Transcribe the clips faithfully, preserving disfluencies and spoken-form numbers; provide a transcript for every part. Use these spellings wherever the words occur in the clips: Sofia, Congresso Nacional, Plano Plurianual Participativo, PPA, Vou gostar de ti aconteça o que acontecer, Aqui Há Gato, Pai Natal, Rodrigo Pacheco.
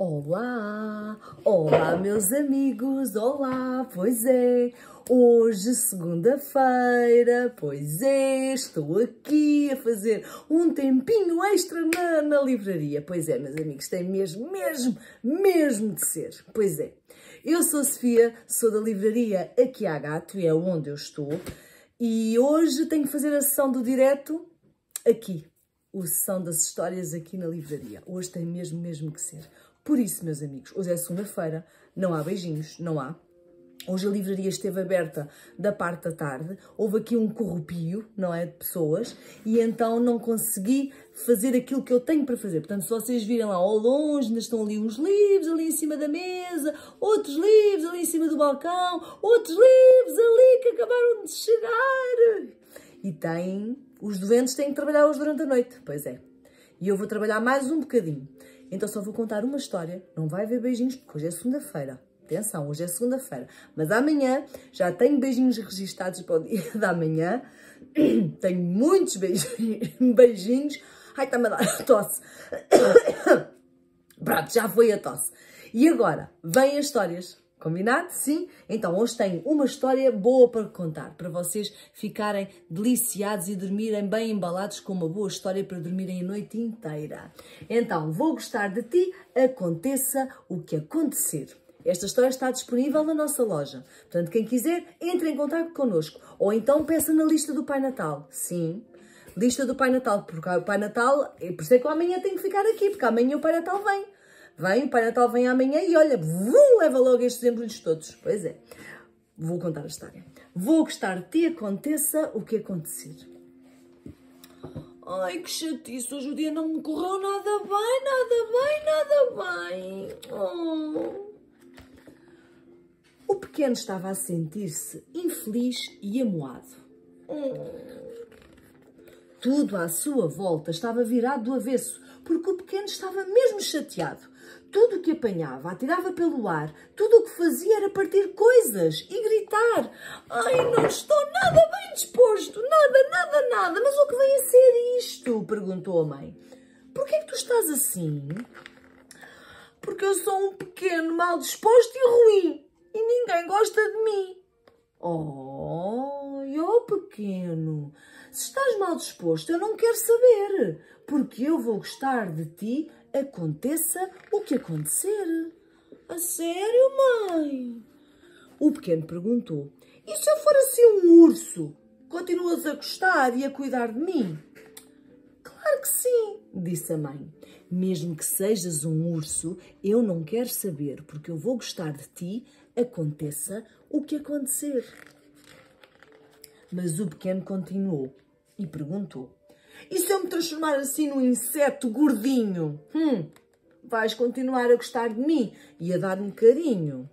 Olá, olá meus amigos, olá, pois é, hoje segunda-feira, pois é, estou aqui a fazer um tempinho extra na, na livraria, pois é meus amigos, tem mesmo, mesmo, mesmo de ser, pois é. Eu sou a Sofia, sou da livraria Aqui Há Gato e é onde eu estou e hoje tenho que fazer a sessão do direto aqui, a sessão das histórias aqui na livraria, hoje tem mesmo, mesmo que ser. Por isso, meus amigos, hoje é segunda-feira, não há beijinhos, não há. Hoje a livraria esteve aberta da parte da tarde, houve aqui um corrupio, não é, de pessoas, e então não consegui fazer aquilo que eu tenho para fazer. Portanto, se vocês virem lá ao longe, ainda estão ali uns livros ali em cima da mesa, outros livros ali em cima do balcão, outros livros ali que acabaram de chegar. E tem, os doentes têm que trabalhar hoje durante a noite, pois é. E eu vou trabalhar mais um bocadinho. Então só vou contar uma história, não vai haver beijinhos, porque hoje é segunda-feira. Atenção, hoje é segunda-feira. Mas amanhã já tenho beijinhos registados para o dia da manhã. Tenho muitos beijinhos. beijinhos. Ai, está-me a dar a tosse. Pronto, já foi a tosse. E agora, vêm as histórias. Combinado? Sim? Então, hoje tenho uma história boa para contar, para vocês ficarem deliciados e dormirem bem embalados com uma boa história para dormirem a noite inteira. Então, vou gostar de ti, aconteça o que acontecer. Esta história está disponível na nossa loja. Portanto, quem quiser, entre em contato connosco. Ou então, peça na lista do Pai Natal. Sim. Lista do Pai Natal. Porque o Pai Natal, por isso é que amanhã tenho que ficar aqui, porque amanhã o Pai Natal vem. Vem, o Pai Natal vem amanhã e olha, vum, leva logo estes embrulhos todos. Pois é, vou contar a história. Vou gostar de ti, aconteça o que acontecer. Ai, que chatice, hoje o dia não me correu nada bem, nada bem, nada bem. Oh. O pequeno estava a sentir-se infeliz e amuado. Oh. Tudo à sua volta estava virado do avesso, porque o pequeno estava mesmo chateado. Tudo o que apanhava, atirava pelo ar. Tudo o que fazia era partir coisas e gritar. Ai, não estou nada bem disposto. Nada, nada, nada. Mas o que vem a ser isto? Perguntou a mãe. Porquê é que tu estás assim? Porque eu sou um pequeno mal disposto e ruim. E ninguém gosta de mim. Oh, oh pequeno. Se estás mal disposto, eu não quero saber. Porque eu vou gostar de ti, aconteça o que acontecer. A sério, mãe? O pequeno perguntou. E se eu for assim um urso? Continuas a gostar e a cuidar de mim? Claro que sim, disse a mãe. Mesmo que sejas um urso, eu não quero saber, porque eu vou gostar de ti, aconteça o que acontecer. Mas o pequeno continuou e perguntou. E se eu me transformar assim num inseto gordinho? Hum, vais continuar a gostar de mim e a dar-me carinho?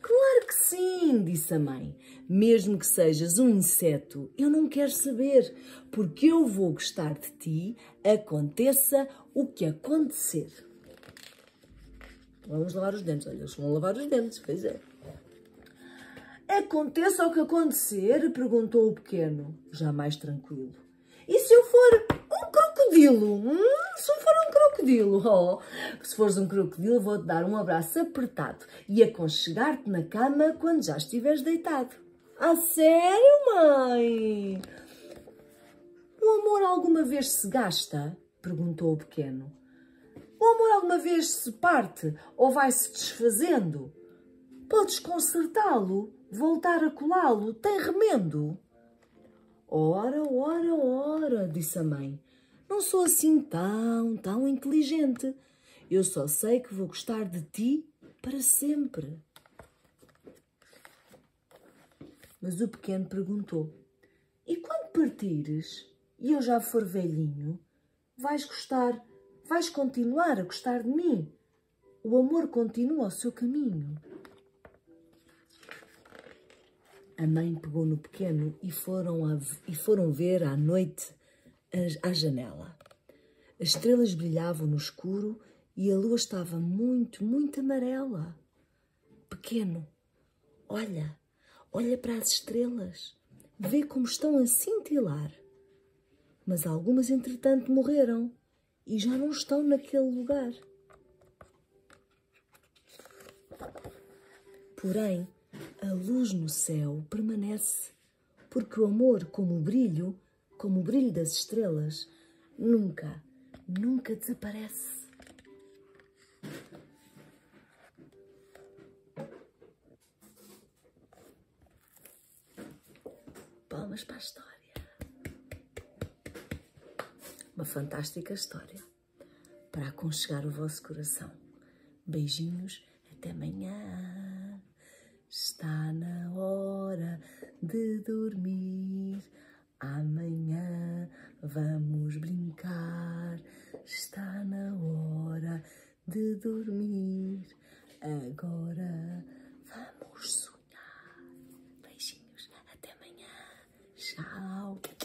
Claro que sim, disse a mãe. Mesmo que sejas um inseto, eu não quero saber, porque eu vou gostar de ti, aconteça o que acontecer. Vamos lavar os dentes. Olha, eles vão lavar os dentes, pois é. Aconteça o que acontecer, perguntou o pequeno, já mais tranquilo. E se eu for um crocodilo? Hum, se eu for um crocodilo? Oh, se fores um crocodilo, vou-te dar um abraço apertado e aconchegar-te na cama quando já estiveres deitado. Ah, sério, mãe? O amor alguma vez se gasta? Perguntou o pequeno. O amor alguma vez se parte ou vai-se desfazendo? Podes consertá-lo, voltar a colá-lo, tem remendo? Ora, ora, ora, disse a mãe. Não sou assim tão, tão inteligente. Eu só sei que vou gostar de ti para sempre. Mas o pequeno perguntou. E quando partires, e eu já for velhinho, vais gostar, vais continuar a gostar de mim? O amor continua o seu caminho. A mãe pegou no pequeno e foram, a, e foram ver à noite à janela. As estrelas brilhavam no escuro e a lua estava muito, muito amarela. Pequeno, olha, olha para as estrelas, vê como estão a cintilar. Mas algumas, entretanto, morreram e já não estão naquele lugar. Porém, a luz no céu permanece, porque o amor, como o brilho, como o brilho das estrelas, nunca, nunca desaparece. Palmas para a história. Uma fantástica história para aconchegar o vosso coração. Beijinhos, até amanhã. Está na hora de dormir. Amanhã vamos brincar. Está na hora de dormir. Agora vamos sonhar. Beijinhos, até amanhã. Tchau.